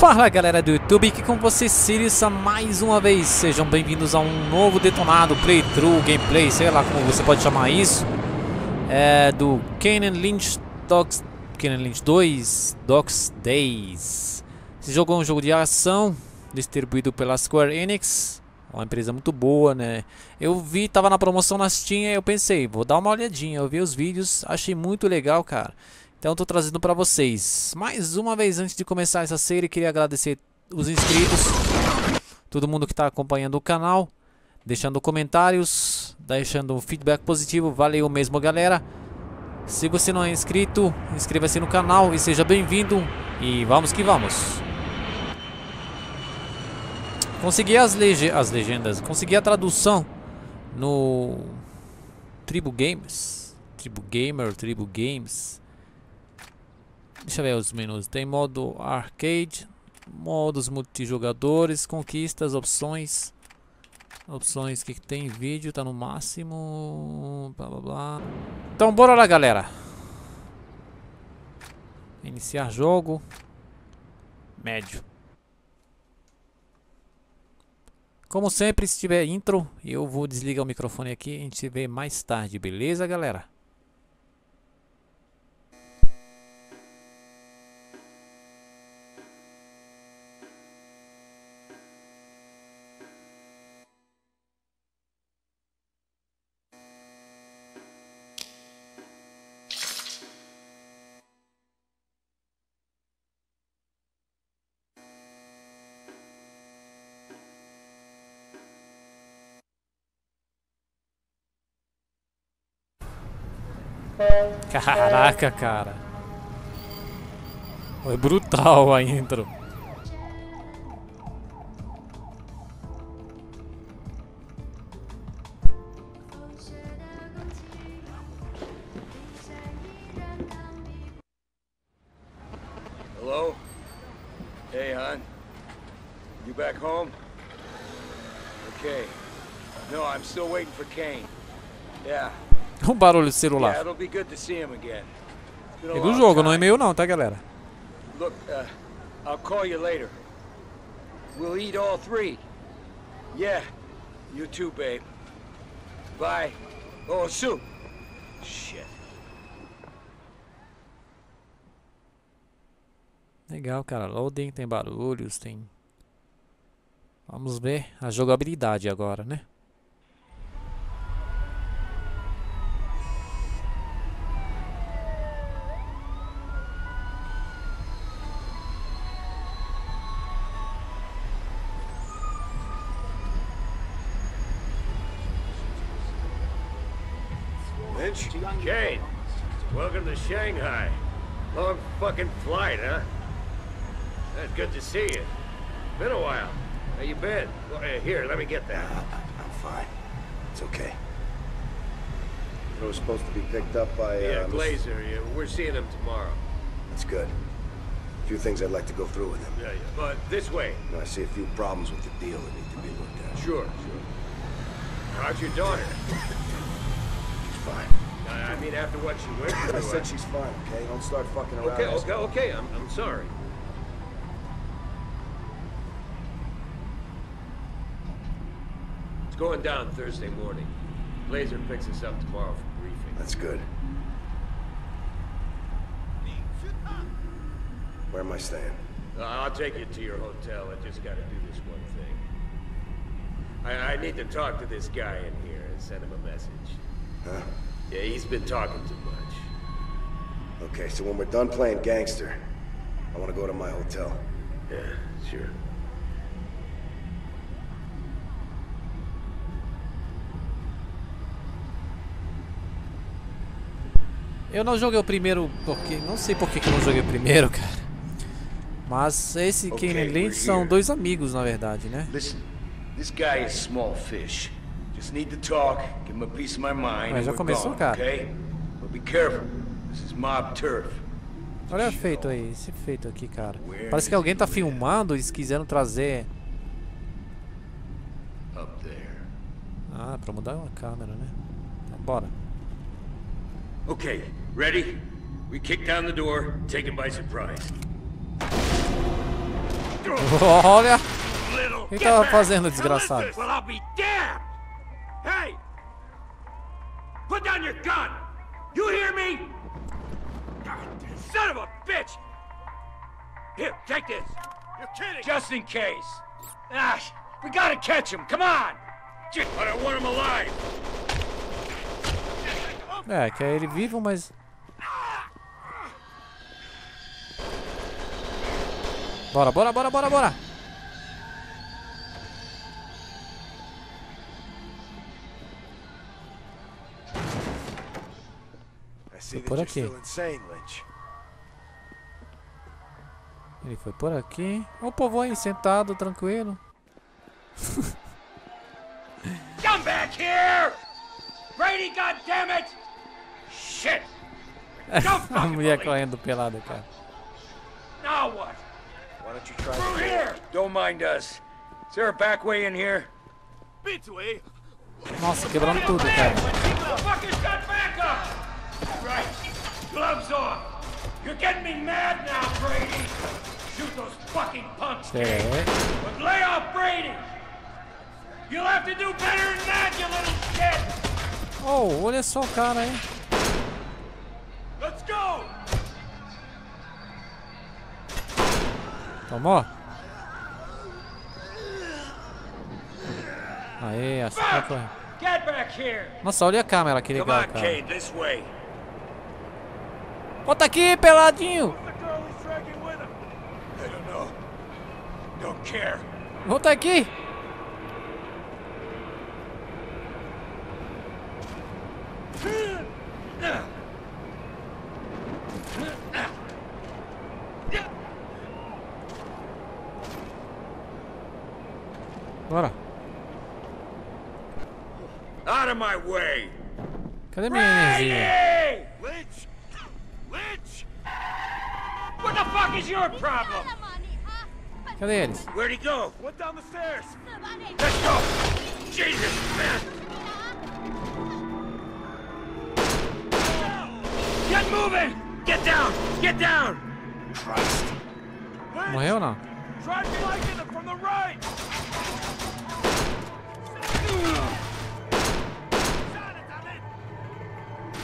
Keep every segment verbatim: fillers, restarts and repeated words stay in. Fala galera do YouTube, aqui com vocês Sirius mais uma vez. Sejam bem-vindos a um novo detonado, playthrough, gameplay, sei lá como você pode chamar isso. É do Canaan Lynch Dogs, Canaan Lynch dois, Dogs Days. Esse jogo é um jogo de ação, distribuído pela Square Enix. Uma empresa muito boa, né? Eu vi, tava na promoção na Steam e eu pensei, vou dar uma olhadinha. Eu vi os vídeos, achei muito legal, cara. Então estou trazendo para vocês. Mais uma vez, antes de começar essa série, queria agradecer os inscritos, todo mundo que está acompanhando o canal, deixando comentários, deixando um feedback positivo. Valeu mesmo, galera. Se você não é inscrito, inscreva-se no canal e seja bem-vindo. E vamos que vamos. Consegui as, lege as legendas, consegui a tradução no Tribu Games. Tribu Gamer, Tribu Games. Deixa eu ver os menus. Tem modo arcade, modos multijogadores, conquistas, opções. Opções que tem vídeo, tá no máximo. Blá blá blá. Então bora lá, galera. Iniciar jogo. Médio. Como sempre, se tiver intro, eu vou desligar o microfone aqui e a gente se vê mais tarde, beleza, galera? Caraca, cara. Foi brutal a intro. Hello? Hey, hon. You back home? Okay. No, I'm still waiting for Kane. Yeah. Um barulho de celular. É do jogo, não é meu não, tá, galera? Look, uh, I'll call you later. We'll eat all three. Yeah, you too, babe. Bye. Oh, soup. Shit. Legal, cara. Loading, tem barulhos, tem... Vamos ver a jogabilidade agora, né? Jane, welcome to Shanghai. Long fucking flight, huh? That's good to see you. Been a while. How you been? Well, here, let me get that. I'm fine. It's okay. It was supposed to be picked up by... Uh, yeah, Glazer. Yeah, we're seeing him tomorrow. That's good. A few things I'd like to go through with him. Yeah, yeah. But this way. You know, I see a few problems with the deal that need to be looked at. Sure, sure. How's your daughter? She's fine. I mean, after what she went through, I said she's fine, okay? Don't start fucking around. Okay, okay, okay. I'm, I'm sorry. It's going down Thursday morning. Glazer picks us up tomorrow for briefing. That's good. Where am I staying? Uh, I'll take you to your hotel. I just got to do this one thing. I, I need to talk to this guy in here and send him a message. Huh? Yeah, he's been talking too much. Okay, so when we're done playing gangster, I want to go to my hotel. Yeah, sure. Eu não joguei o primeiro porque não sei por que que eu não joguei o primeiro, cara. Mas esse e Kane Lynch são dois amigos, na verdade, né? Listen, this guy is small fish. Just need to talk, give him a piece of my mind, and we're gone, okay? But be careful, this is mob turf. Olha o feito aí, esse feito aqui, cara. Parece que alguém tá filmando e quiseram trazer... Ah, pra mudar uma câmera, né? Então, bora. Okay, ready? We kick down the door, take him by surprise. Olha! O que ela tá fazendo, desgraçado? É, que é ele vivo, mas... Bora, bora, bora, bora, bora! Foi por aqui. Ele foi por aqui. Olha o povo aí, sentado, tranquilo. Come back here! Brady, goddammit! Shit! A mulher correndo pelada, cara. Now what? Why don't you try to... here. Don't mind us. Is there a back way in here? Nossa, quebrando tudo, cara. É. Oh, olha só o cara, hein? Let's go! Tomou? Aê, acho que foi. Nossa, olha a câmera, que legal, cara. Volta aqui, peladinho! Volta aqui! Bora. Out of my way. Cadê minha energia? Lynch. Lynch. What the fuck is your problem? Cadê eles? Where'd he go? Went down the stairs. Let's go. Jesus, man. Get moving. Get down. Get down. Christ. Morreu ou não? Try to flank him from the right.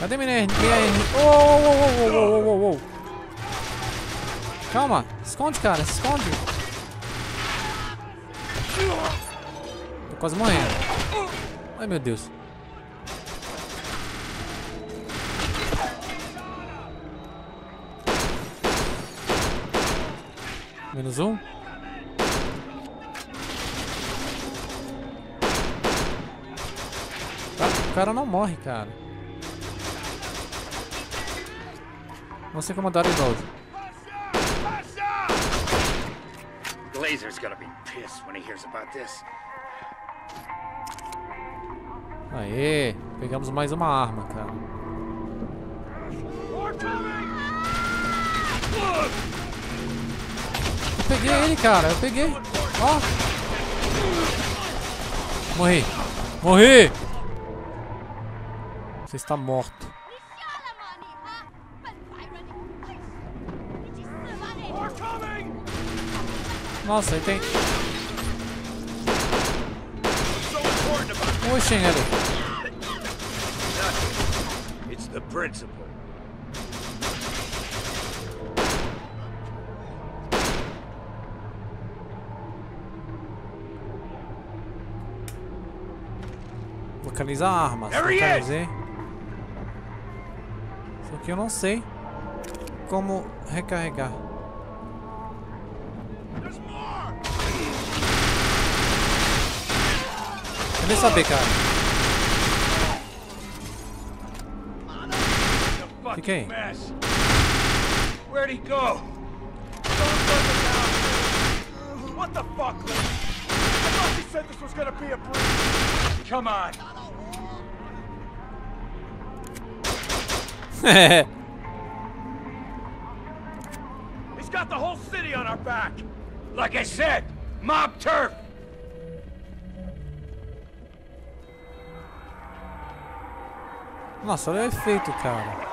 Cadê minha energia? Oh, oh, oh, oh, oh, oh, oh. Calma, esconde, cara, esconde. Tô quase morrendo. Ai, meu Deus. Menos um. O cara não morre, cara. Não sei como dar o golpe. Glazer's gonna be pissed when he hears about this. Aê, pegamos mais uma arma, cara. Eu peguei ele, cara. Eu peguei. Ó. Oh. Morri. Morri. Você está morto. Nossa, aí tem... Oxe, ele. It's the principle. Localizar armas. Localizei. Que eu não sei como recarregar. Eu nem sabia, cara. Fica aí. Where'd he go? What the fuck? I thought he said this was gonna be a breeze. Come on. He's got the whole city on our back. Like I said, mob turf. Nossa, olha o efeito, cara.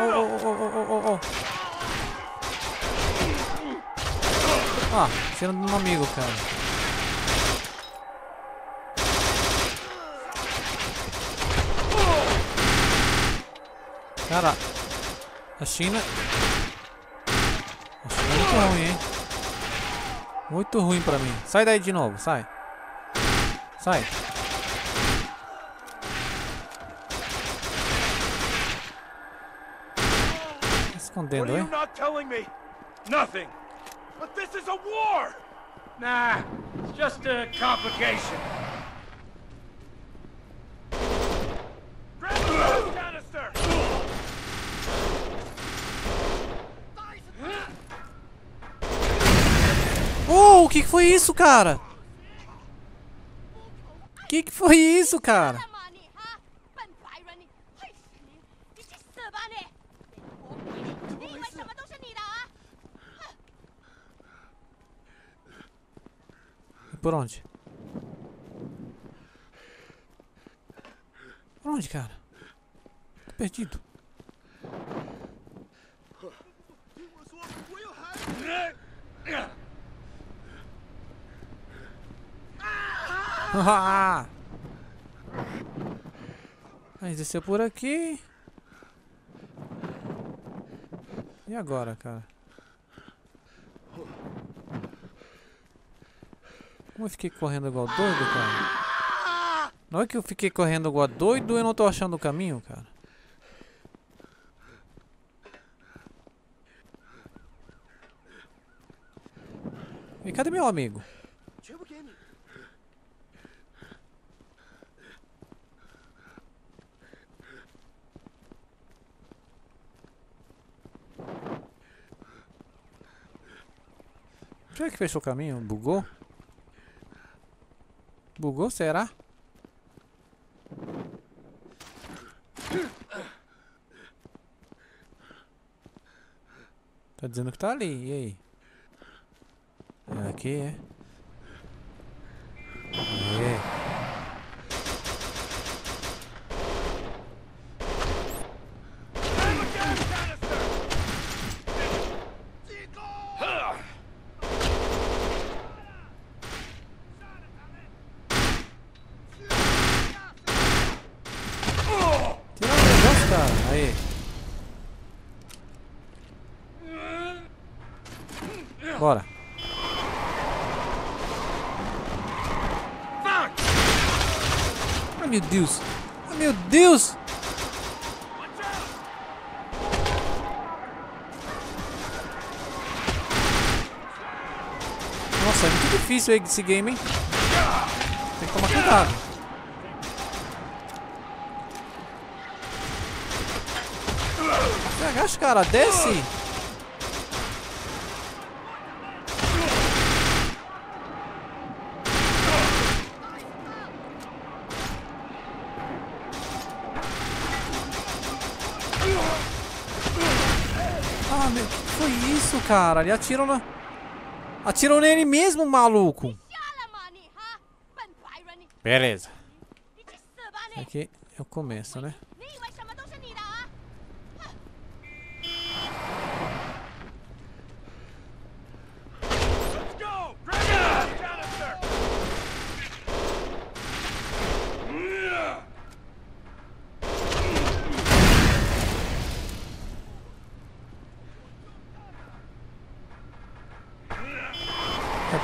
Oh, oh, oh, oh, oh, oh. Ah, tira do meu amigo, cara. Cara, a China... A China é muito ruim, hein? Muito ruim pra mim. Sai daí de novo, sai. Sai. Escondendo, hein? But this is a war. Nah, it's just a complication. Canister. Oh, o que que foi isso, cara? O que que foi isso, cara? Por onde? Por onde, cara? Tô perdido. Mas desceu por aqui. E agora, cara? Como eu fiquei correndo igual doido, cara? Não é que eu fiquei correndo igual doido e não tô achando o caminho, cara. E cadê meu amigo? Será que fechou o caminho? Bugou? Bugou, será? Tá dizendo que tá ali, e aí? É aqui, é? É. Bora. Ai, meu Deus. Ai, meu Deus. Nossa, é muito difícil esse game, hein? Tem que tomar cuidado. Se agacha, cara. Desce. Cara, ele atira na... Atiram nele mesmo, maluco. Beleza. Aqui eu começo, né?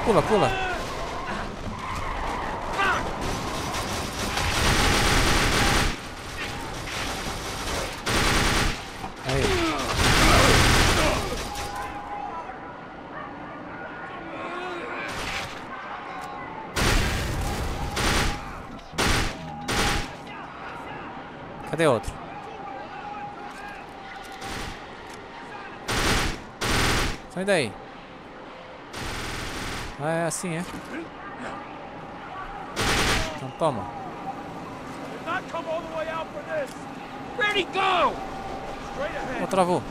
Pula, pula. Aí. Cadê outro? Sai daí. Ah, é assim, é? Então toma. Oh, travou.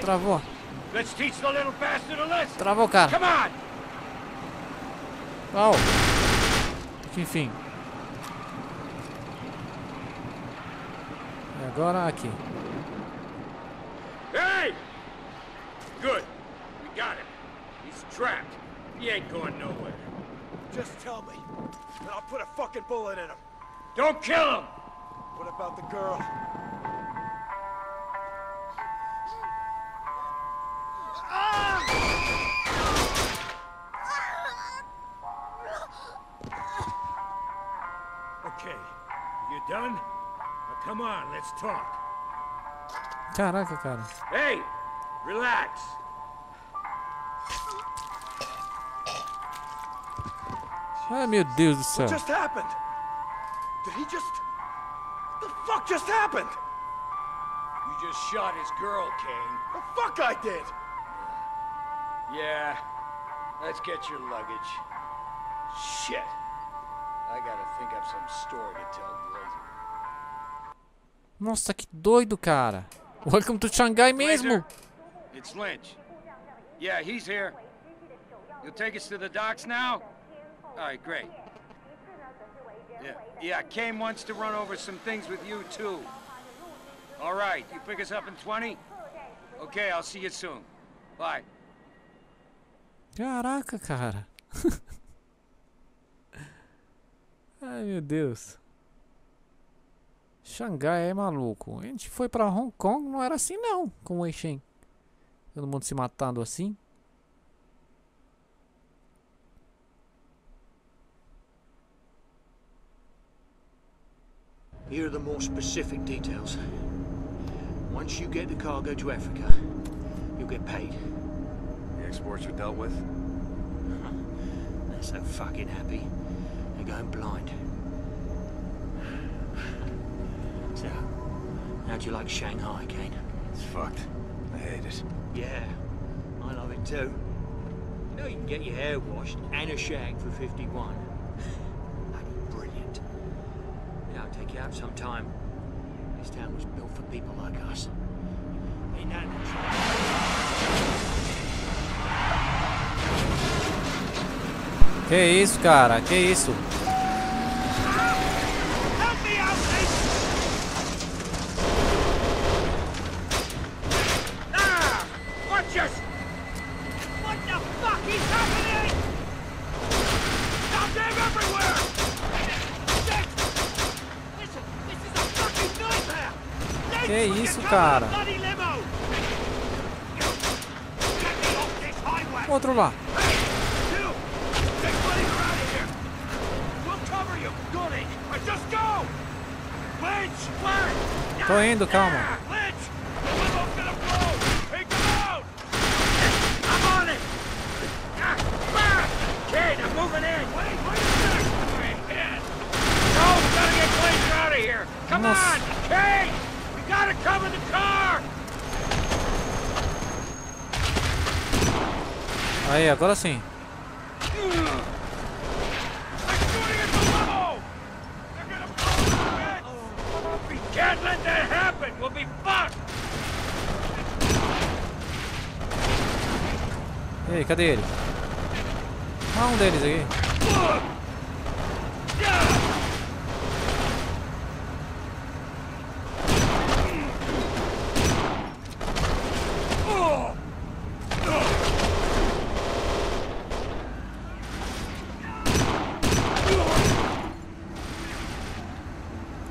Travou. Travou, cara. Oh. Enfim. Agora aqui. Hey! Good. We got him. He's trapped. He ain't going nowhere. Just tell me, and I'll put a fucking bullet in him. Don't kill him! What about the girl? Caraca, cara. Hey, relax. Ai, meu Deus do céu. Just happened? Did he just The fuck just happened? You just shot his girl, Kane. The fuck I did. Yeah. Let's get your luggage. Shit. I gotta think up some story to tell Glazer. Nossa, que doido, cara. Welcome to Shanghai mesmo. It's Lynch. Yeah, he's here. You'll take us to the docks now? All right, great. Yeah, yeah, Kane wants to run over some things with you too. All right, you pick us up in twenty? Okay, I'll see you soon. Bye. Caraca, cara. Ai, meu Deus. Xangai é maluco. A gente foi pra Hong Kong, não era assim não, com o Wei Shen. Todo mundo se matando assim. Here are the more specific details. Once you get the cargo to Africa, you'll get paid. The exports are dealt with. They're so fucking happy. They're going blind. So, how do you like Shanghai, Kane? It's fucked. I hate it. Yeah, I love it too. You know you can get your hair washed and a shag for fifty-one. That'd be brilliant. Yeah, I'll take you out sometime. This town was built for people like us. Ain't nothing to try. Que isso, cara? Que isso? Que isso, cara? Outro lá. Tô indo, calma. Nossa. Gotta cover the car. Aí, agora sim. Ei, cadê ele? Ah, um deles aí.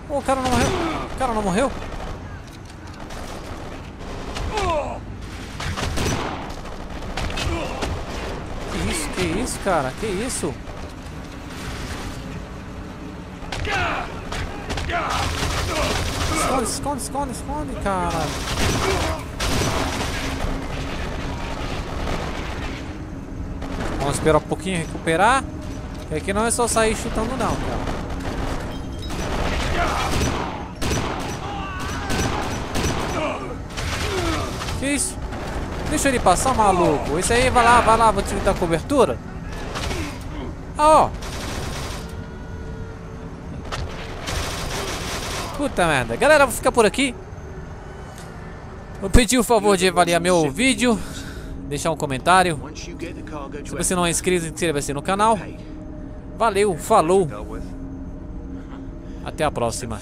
O cara não morreu? O cara não morreu? Que isso, que isso, cara? Que isso? Esconde, esconde, esconde, esconde, cara. Vamos esperar um pouquinho recuperar. E aqui não é só sair chutando não, cara. Que isso? Deixa ele passar, maluco. Esse aí, vai lá, vai lá, vou te dar cobertura. Ah, ó. Puta merda. Galera, vou ficar por aqui. Vou pedir o favor de avaliar meu vídeo. Deixar um comentário. Se você não é inscrito, inscreva-se no canal. Valeu, falou. Até a próxima.